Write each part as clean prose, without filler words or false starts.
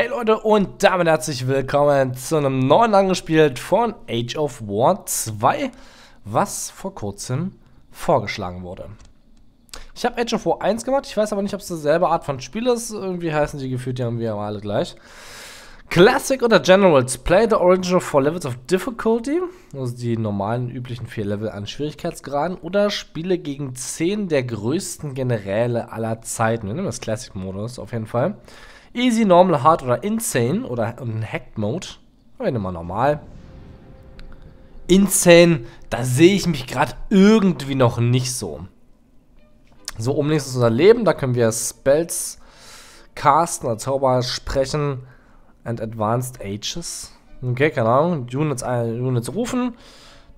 Hey Leute und damit herzlich willkommen zu einem neuen Angespielt von Age of War 2, was vor kurzem vorgeschlagen wurde. Ich habe Age of War 1 gemacht, ich weiß aber nicht, ob es dieselbe Art von Spiel ist, irgendwie heißen die gefühlt, die haben wir alle gleich. Classic oder Generals, play the original 4 levels of difficulty, also die normalen üblichen 4 Level an Schwierigkeitsgraden, oder spiele gegen 10 der größten Generäle aller Zeiten. Wir nehmen das Classic-Modus auf jeden Fall. Easy, Normal, Hard oder Insane oder Hacked-Mode. Wir nehmen mal normal. Insane, da sehe ich mich gerade irgendwie noch nicht so. So, oben links ist unser Leben, da können wir Spells casten, also Zauber sprechen. And Advanced Ages. Okay, keine Ahnung. Units rufen.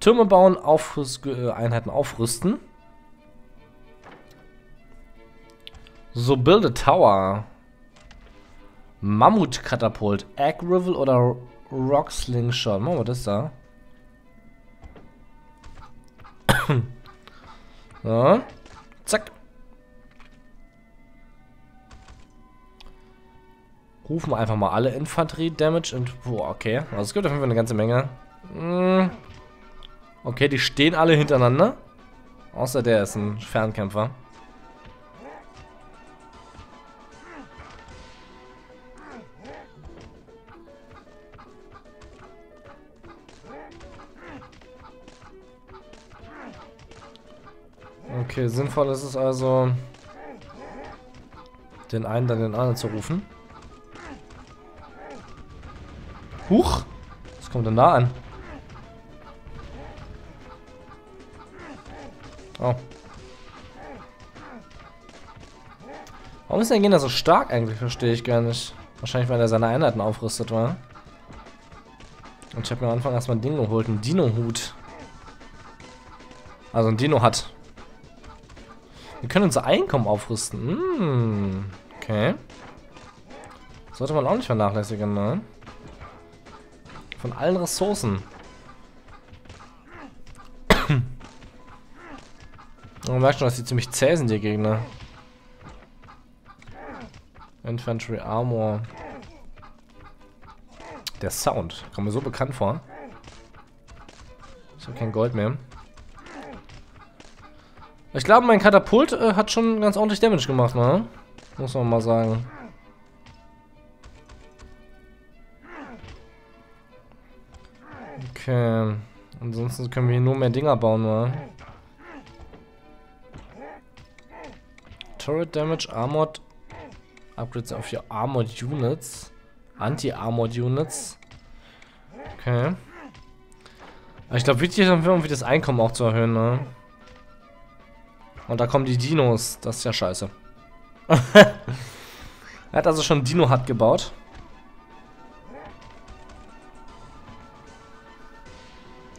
Türme bauen, Einheiten aufrüsten. So, Build a Tower. Mammutkatapult. Egg Rifle oder Rockslingshot. Machen wir das da. So. Zack. Rufen wir einfach mal alle Infanterie-Damage und... Boah, okay. Also es gibt auf jeden Fall eine ganze Menge. Okay, die stehen alle hintereinander. Außer der ist ein Fernkämpfer. Okay, sinnvoll ist es also, den einen dann den anderen zu rufen. Huch! Was kommt denn da an? Oh. Warum ist der Gegner so stark eigentlich? Verstehe ich gar nicht. Wahrscheinlich, weil er seine Einheiten aufrüstet war. Und ich habe mir am Anfang erstmal ein Ding geholt. Ein Dino-Hut. Also ein Dino-Hut. Wir können unser Einkommen aufrüsten. Okay. Sollte man auch nicht vernachlässigen, ne? Von allen Ressourcen. Man merkt schon, dass die ziemlich zäh sind, die Gegner. Infantry Armor. Der Sound. Kommt mir so bekannt vor. Ich habe kein Gold mehr. Ich glaube, mein Katapult hat schon ganz ordentlich Damage gemacht, ne? Muss man mal sagen. Okay, ansonsten können wir hier nur mehr Dinger bauen, oder? Turret Damage, Armored Upgrades auf die Armored Units, Anti-Armored Units. Okay. Aber ich glaube, wichtig ist irgendwie das Einkommen auch zu erhöhen, ne? Und da kommen die Dinos, das ist ja scheiße. Er hat also schon Dino-Hut gebaut.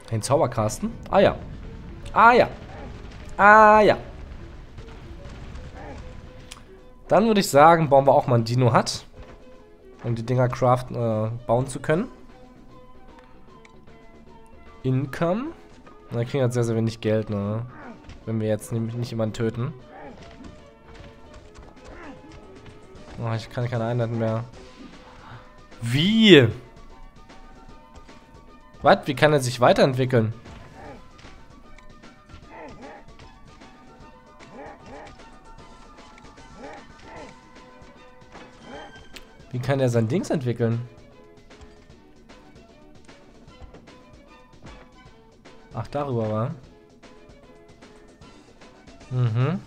Den Zauberkasten? Ah ja. Ah ja. Ah ja. Dann würde ich sagen, bauen wir auch mal einen Dino-Hut. Um die Dinger craften, bauen zu können. Income. Da kriegen wir jetzt sehr, sehr wenig Geld, ne? Wenn wir jetzt nämlich nicht jemanden töten. Oh, ich kann keine Einheiten mehr. Wie? Was? Wie kann er sich weiterentwickeln? Wie kann er sein Dings entwickeln? Ach, darüber war. Mhm.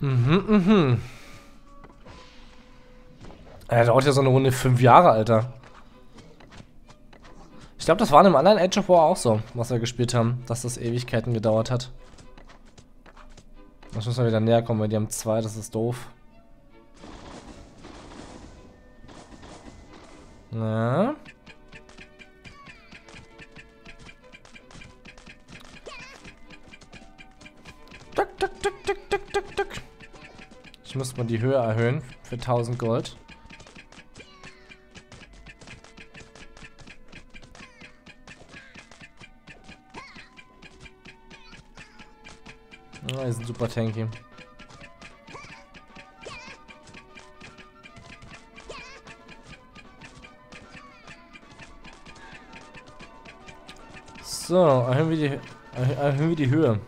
Mhm, mhm. Er dauert ja so eine Runde 5 Jahre, Alter. Ich glaube, das war in einem anderen Age of War auch so, was wir gespielt haben, dass das Ewigkeiten gedauert hat. Das müssen wir wieder näher kommen, weil die haben 2, das ist doof. Na? Tuck, tuck, tuck, tuck, tuck, tuck, tuck. Ich muss mal die Höhe erhöhen für 1000 Gold. Die sind super tanky. So, erhöhen wir die Höhe.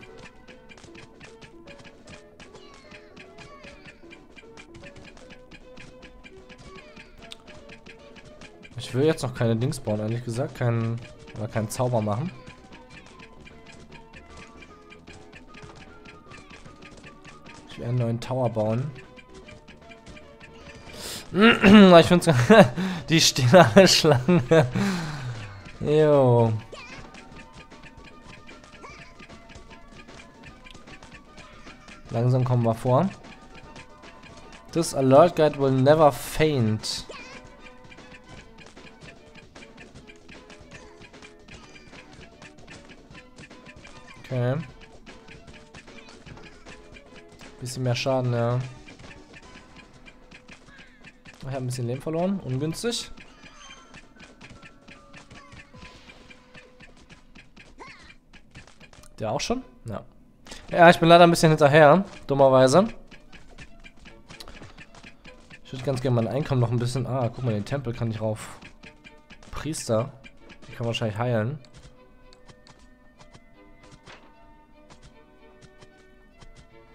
Ich will jetzt noch keine Dings bauen, ehrlich gesagt. Keinen Zauber machen. Ich will einen neuen Tower bauen. Ich find's... Die stehen alle Schlange. Jo. Langsam kommen wir vor. This alert guide will never faint. Okay. Bisschen mehr Schaden, ja. Ich habe ein bisschen Leben verloren. Ungünstig. Der auch schon? Ja. Ja, ich bin leider ein bisschen hinterher. Dummerweise. Ich würde ganz gerne mein Einkommen noch ein bisschen... Ah, guck mal, den Tempel kann ich rauf. Priester. Die kann wahrscheinlich heilen.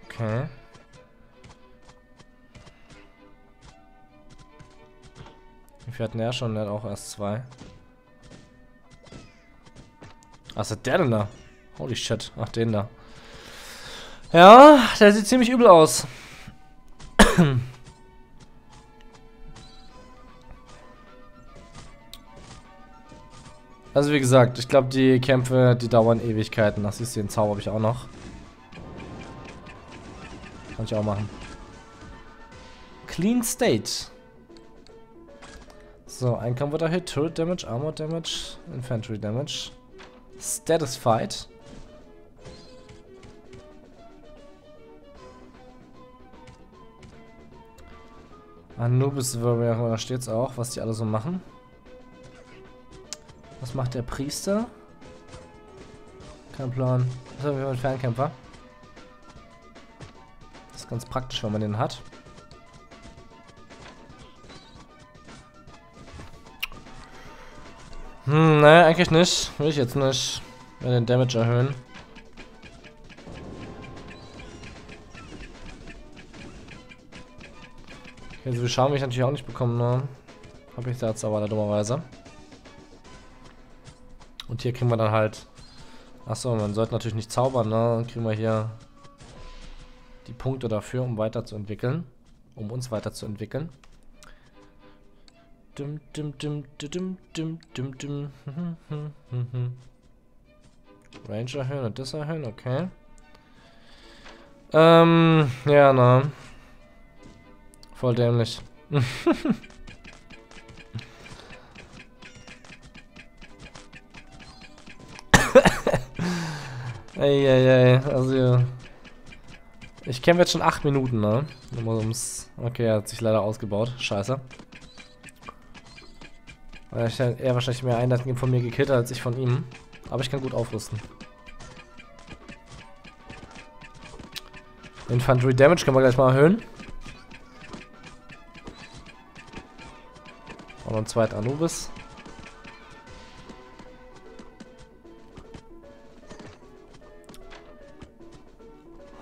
Okay. Wie viel hatten er schon? Der hat auch erst 2. Was hat der denn da? Holy shit. Ach, den da. Ja, der sieht ziemlich übel aus. Also wie gesagt, ich glaube die Kämpfe, die dauern Ewigkeiten. Das ist den Zauber, habe ich auch noch. Kann ich auch machen. Clean State. So, Einkommen wird erhöht. Turret Damage, Armor Damage, Infantry Damage. Satisfied. Anubis Warrior, da steht's auch, was die alle so machen. Was macht der Priester? Kein Plan. Was haben wir mit Fernkämpfer? Das ist ganz praktisch, wenn man den hat. Naja, eigentlich nicht. Will ich jetzt nicht. Ich will den Damage erhöhen. Okay, so viel Schaden habe ich natürlich auch nicht bekommen, ne? Habe ich da jetzt aber dummerweise. Und hier kriegen wir dann halt... Achso, man sollte natürlich nicht zaubern, ne? Dann kriegen wir hier die Punkte dafür, um weiterzuentwickeln. Um uns weiterzuentwickeln. Range erhöhen und das erhöhen, okay. Ja, na. Voll dämlich. Eieiei, also ja. Ich kämpfe jetzt schon 8 Minuten, ne? Okay, er hat sich leider ausgebaut. Scheiße. Weil er wahrscheinlich mehr Einheiten von mir gekillt hat als ich von ihm. Aber ich kann gut aufrüsten. Infantry Damage können wir gleich mal erhöhen. Und einen zweiten Anubis.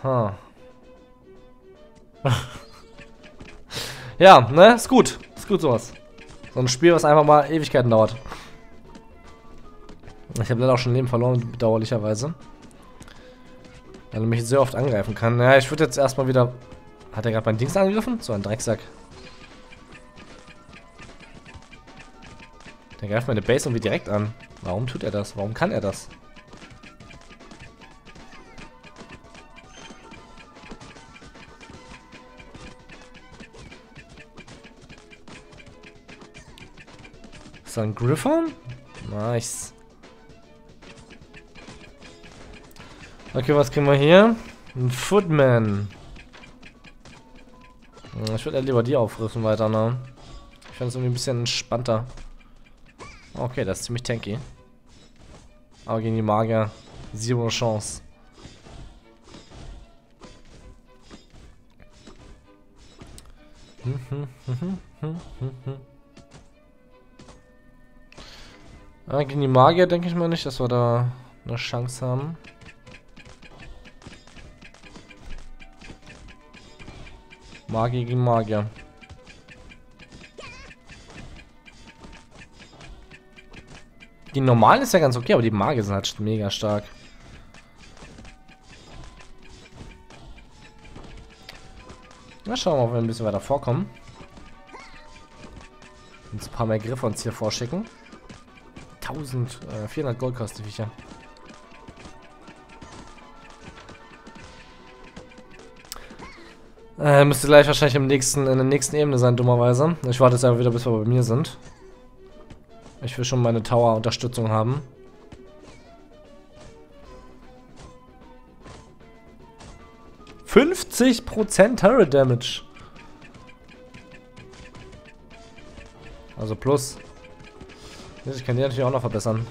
Ha. Ja, ne? Ist gut. Ist gut sowas. So ein Spiel, was einfach mal Ewigkeiten dauert. Ich habe leider auch schon Leben verloren, bedauerlicherweise. Weil er mich sehr oft angreifen kann. Naja, ich würde jetzt erstmal wieder... Hat er gerade mein Dings angegriffen? So ein Drecksack. Der greift meine Base irgendwie direkt an. Warum tut er das? Warum kann er das? Ist da ein Griffon? Nice. Okay, was kriegen wir hier? Ein Footman. Ich würde ja lieber die aufrissen weiter, ne? Ich finde es irgendwie ein bisschen entspannter. Okay, das ist ziemlich tanky. Aber gegen die Magier, zero Chance. Gegen die Magier denke ich mal nicht, dass wir da eine Chance haben. Magier gegen Magier. Die normalen ist ja ganz okay, aber die Magier sind halt mega stark. Na, schauen wir mal, ob wir ein bisschen weiter vorkommen. Uns ein paar mehr Griffe uns hier vorschicken. 1400 Gold kostet die Viecher. Müsste gleich wahrscheinlich in der nächsten Ebene sein, dummerweise. Ich warte jetzt einfach wieder, bis wir bei mir sind. Ich will schon meine Tower-Unterstützung haben. %50 Terror Damage. Also plus. Ich kann die natürlich auch noch verbessern.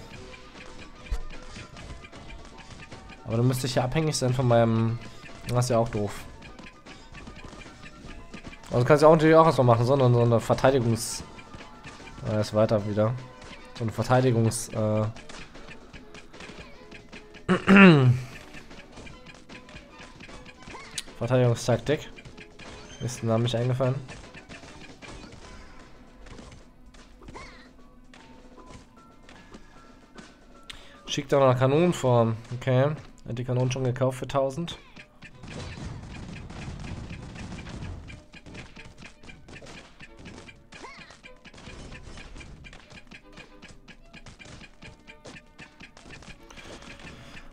Aber dann müsste ich ja abhängig sein von meinem... Das ist ja auch doof. Also kannst du ja auch natürlich auch was machen, sondern so eine Verteidigungs... ist weiter wieder. So eine Verteidigungs... Verteidigungstaktik. Ist der Name nicht eingefallen? Schickt auch noch Kanonenform. Okay. Hat die Kanonen schon gekauft für 1000.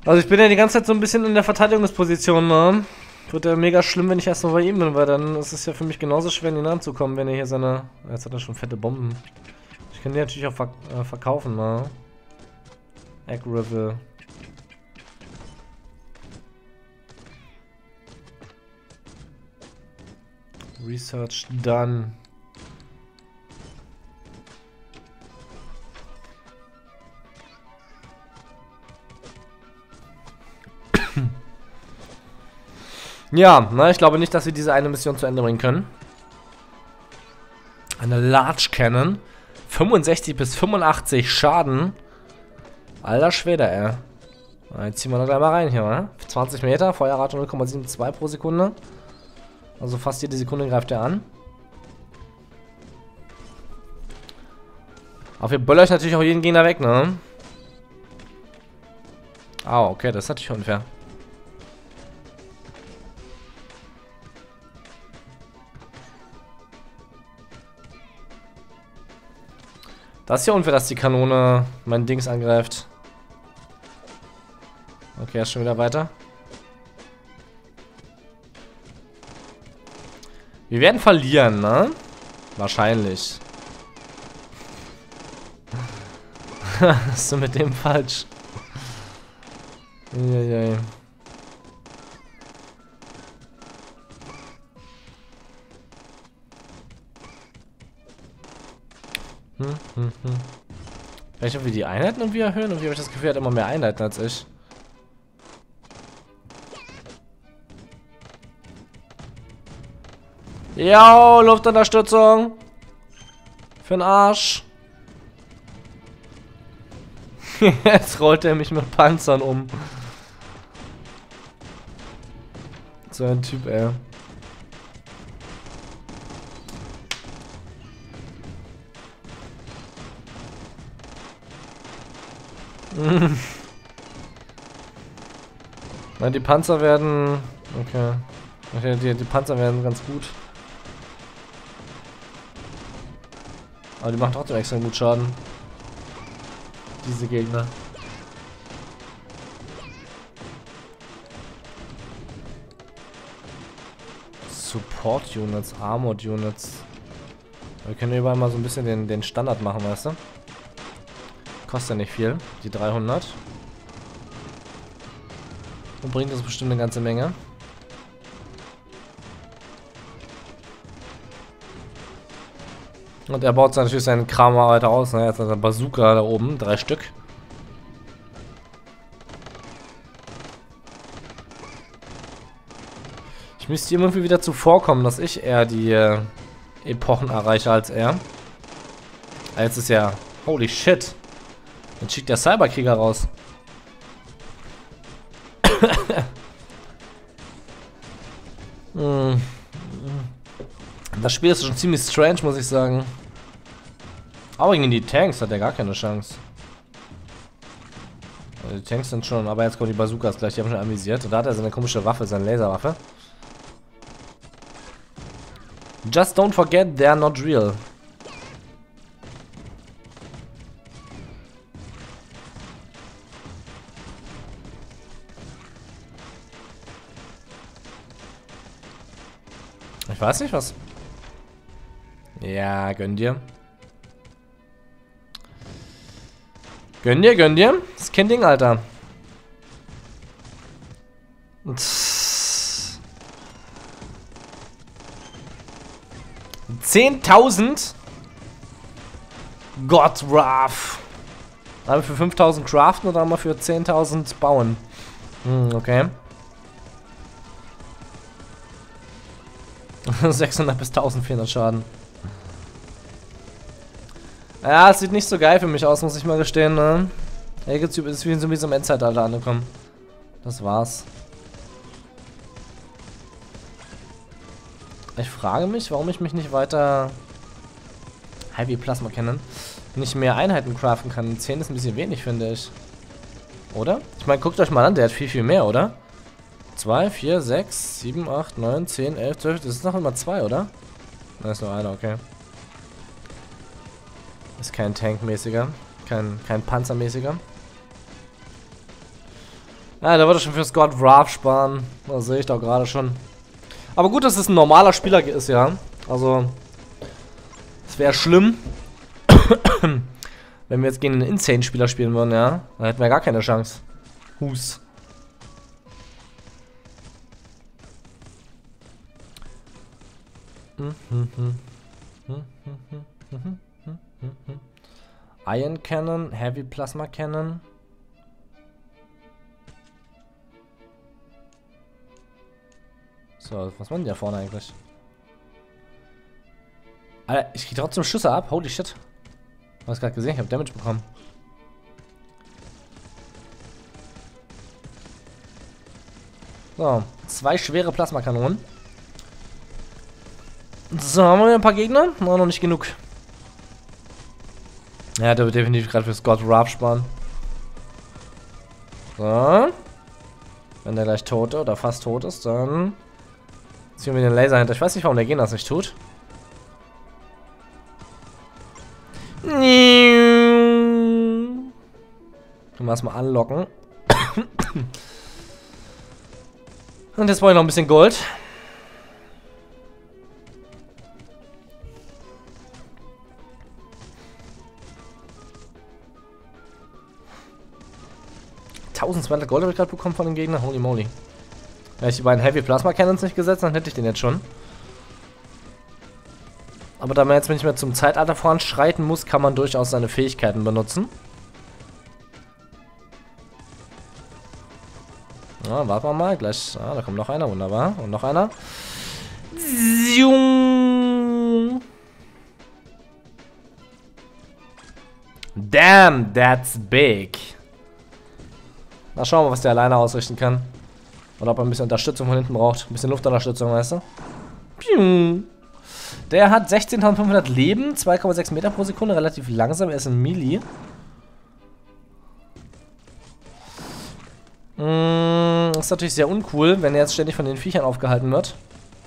Also ich bin ja die ganze Zeit so ein bisschen in der Verteidigungsposition, ne? Wird ja mega schlimm, wenn ich erstmal bei ihm bin, weil dann ist es ja für mich genauso schwer, in ihn anzukommen, wenn er hier seine... Jetzt hat er schon fette Bomben. Ich kann die natürlich auch verkaufen, ne? Egg Rifle. Research done. Ja, na, ich glaube nicht, dass wir diese eine Mission zu Ende bringen können. Eine Large Cannon. 65 bis 85 Schaden. Alter Schwede, ey. Na, jetzt ziehen wir noch gleich mal rein hier, oder? 20 Meter, Feuerrate 0,72 pro Sekunde. Also fast jede Sekunde greift er an. Aber wir böllern natürlich auch jeden Gegner weg, ne? Ah, okay, das ist natürlich unfair. Das ist ja unfair, dass die Kanone mein Dings angreift. Okay, er ist schon wieder weiter. Wir werden verlieren, ne? Wahrscheinlich. Bist du mit dem falsch? Vielleicht irgendwie die Einheiten irgendwie erhöhen? Irgendwie habe ich das Gefühl, er hat immer mehr Einheiten als ich. Yo, Luftunterstützung! Für den Arsch! Jetzt rollt er mich mit Panzern um. So ein Typ, ey. Nein, die Panzer werden... Okay. Okay, die Panzer werden ganz gut. Aber die machen trotzdem extrem gut Schaden. Diese Gegner. Support Units, Armored Units. Wir können überall mal so ein bisschen den Standard machen, weißt du? Kostet ja nicht viel, die 300. Und bringt uns bestimmt eine ganze Menge. Und er baut natürlich seinen Kram weiter aus. Ne? Jetzt hat er eine Bazooka da oben, 3 Stück. Ich müsste ihm irgendwie wieder zuvorkommen, dass ich eher die Epochen erreiche als er. Jetzt ist ja... Holy shit! Jetzt schickt der Cyberkrieger raus. Das Spiel ist schon ziemlich strange, muss ich sagen. Aber gegen die Tanks hat er gar keine Chance. Also die Tanks sind schon, aber jetzt kommen die Bazookas gleich, die haben schon amüsiert. Und da hat er seine komische Waffe, seine Laserwaffe. Just don't forget, they're not real. Ich weiß nicht, was... Ja, gönn dir. Gönn dir, gönn dir. Das ist kein Ding, Alter. Pff. 10.000 God's Wrath. Einmal für 5.000 craften oder einmal für 10.000 bauen. Hm, okay. 600 bis 1400 Schaden. Ja, es sieht nicht so geil für mich aus, muss ich mal gestehen, ne? YouTube ist wie so ein Endzeitalter angekommen. Das war's. Ich frage mich, warum ich mich nicht weiter... Heavy Plasma Cannon. Nicht mehr Einheiten craften kann. 10 ist ein bisschen wenig, finde ich. Oder? Ich meine, guckt euch mal an, der hat viel, viel mehr, oder? 2, 4, 6, 7, 8, 9, 10, 11, 12. Das ist noch immer 2, oder? Da ist nur einer, okay. Ist kein Tankmäßiger. Kein Panzermäßiger. Ah, da würde ich schon für Scott Wraff sparen. Das sehe ich doch gerade schon. Aber gut, dass es ein normaler Spieler ist, ja. Also, es wäre schlimm, wenn wir jetzt gegen einen Insane-Spieler spielen würden, ja. Dann hätten wir gar keine Chance. Hus. Iron Cannon, Heavy Plasma Cannon. So, was machen die da vorne eigentlich? Alter, ich krieg trotzdem Schüsse ab. Holy shit. Hab's gerade gesehen, ich hab Damage bekommen. So, 2 schwere Plasmakanonen. So, haben wir ein paar Gegner? Oh, noch nicht genug. Ja, der wird definitiv gerade für Scott Wraff sparen. So. Wenn der gleich tot oder fast tot ist, dann ziehen wir den Laser hinter. Ich weiß nicht, warum der Gegner das nicht tut. Du machst mal anlocken. Und jetzt brauche ich noch ein bisschen Gold. Gold habe ich gerade bekommen von dem Gegner. Holy moly. Hätte ich die beiden Heavy Plasma Cannons nicht gesetzt, dann hätte ich den jetzt schon. Aber da man jetzt nicht mehr zum Zeitalter voranschreiten muss, kann man durchaus seine Fähigkeiten benutzen. Ja, warten wir mal. Gleich. Ah, da kommt noch einer. Wunderbar. Und noch einer. Damn, that's big. Na, schauen wir, was der alleine ausrichten kann. Oder ob er ein bisschen Unterstützung von hinten braucht. Ein bisschen Luftunterstützung, weißt du? Piu. Der hat 16.500 Leben, 2,6 Meter pro Sekunde, relativ langsam. Er ist ein Melee. Ist natürlich sehr uncool, wenn er jetzt ständig von den Viechern aufgehalten wird.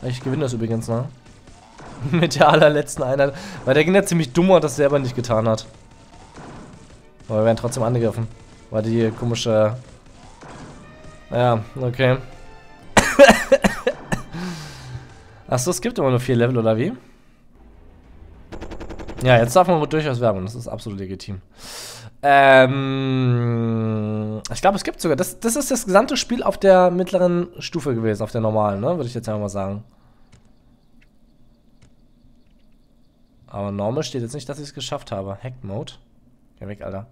Ich gewinne das übrigens, ne? Mit der allerletzten Einheit. Weil der ging ja ziemlich dumm und das selber nicht getan hat. Aber wir werden trotzdem angegriffen. War die komische... Ja, okay. Achso, es gibt immer nur 4 Level, oder wie? Ja, jetzt darf man durchaus werben. Das ist absolut legitim. Ich glaube, es gibt sogar... Das ist das gesamte Spiel auf der mittleren Stufe gewesen. Auf der normalen, ne? Würde ich jetzt einfach mal sagen. Aber normal steht jetzt nicht, dass ich es geschafft habe. Hack Mode. Geh weg, Alter.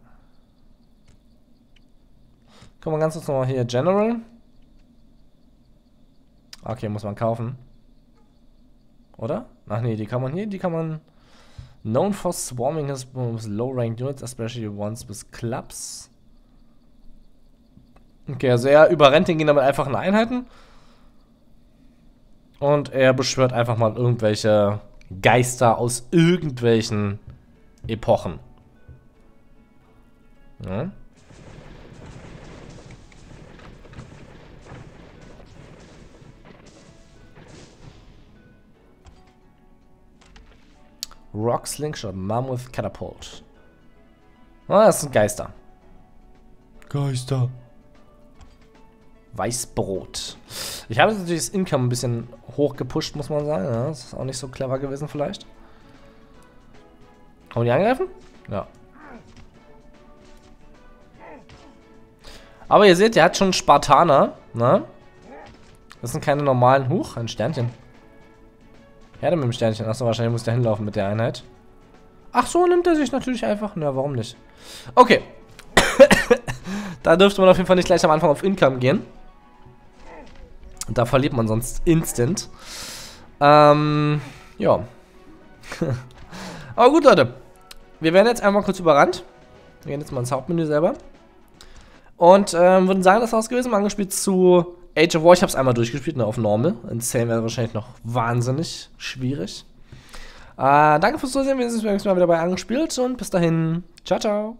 Guck mal ganz kurz nochmal hier, General. Okay, muss man kaufen. Oder? Ach nee, die kann man hier, die kann man... Known for swarming his low-ranked units, especially ones with clubs. Okay, also er überrennt den Gegner mit einfachen Einheiten. Und er beschwört einfach mal irgendwelche Geister aus irgendwelchen Epochen. Ja. Rockslingshot, Mammutkatapult. Ah, das sind Geister. Geister. Weißbrot. Ich habe natürlich das Income ein bisschen hochgepusht, muss man sagen. Ja, das ist auch nicht so clever gewesen vielleicht. Kann man die angreifen? Ja. Aber ihr seht, der hat schon Spartaner. Ne? Das sind keine normalen... Huch, ein Sternchen. Ja, mit dem Sternchen. Achso, wahrscheinlich muss der hinlaufen mit der Einheit. Ach so, nimmt er sich natürlich einfach. Na, warum nicht? Okay. Da dürfte man auf jeden Fall nicht gleich am Anfang auf Income gehen. Da verliert man sonst instant. Ja. Aber gut, Leute. Wir werden jetzt einmal kurz überrannt. Wir gehen jetzt mal ins Hauptmenü selber. Und würden sagen, das war's gewesen. Mal angespielt zu Age of War. Ich habe es einmal durchgespielt, ne, auf Normal. Insane wäre wahrscheinlich noch wahnsinnig schwierig. Danke fürs Zusehen. Wir sehen uns beim nächsten Mal wieder bei Angespielt. Und bis dahin. Ciao, ciao.